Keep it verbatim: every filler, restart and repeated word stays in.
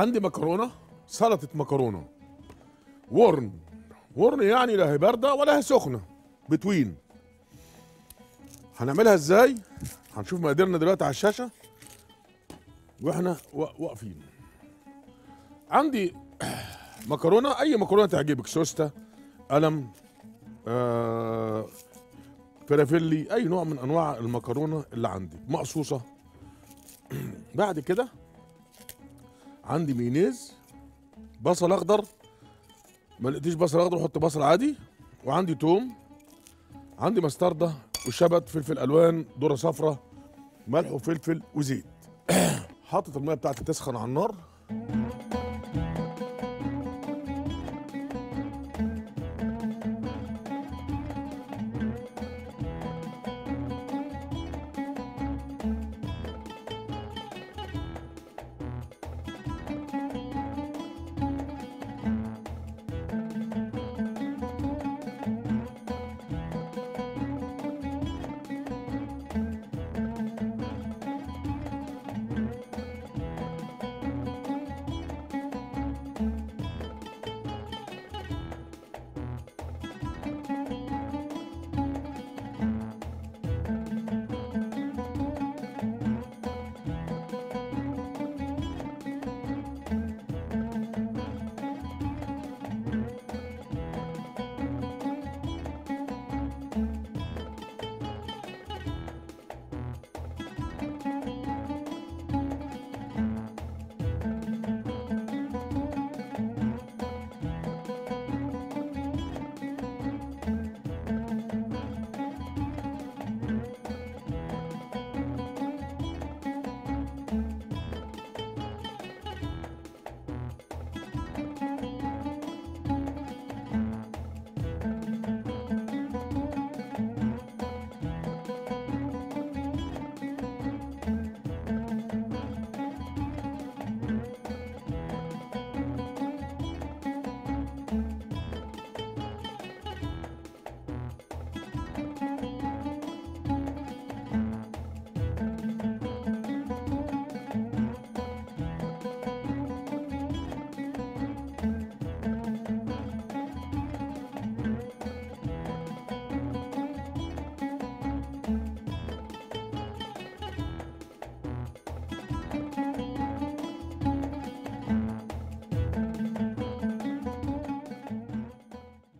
عندي مكرونه، سلطه مكرونه ورن ورن، يعني لا هي بارده ولا هي سخنه، بتوين. هنعملها ازاي؟ هنشوف مقاديرنا دلوقتي على الشاشه واحنا واقفين. عندي مكرونه، اي مكرونه تعجبك، سوسته، قلم، آه، فرافيلي، اي نوع من انواع المكرونه اللي عندي، مقصوصه. بعد كده عندي مايونيز، بصل اخضر، ما لقيتيش بصل اخضر حط بصل عادي، وعندي توم، عندي مستردة وشبت، فلفل الوان، ذره صفراء، ملح وفلفل وزيت. حاطط الميه بتاعتي تسخن على النار.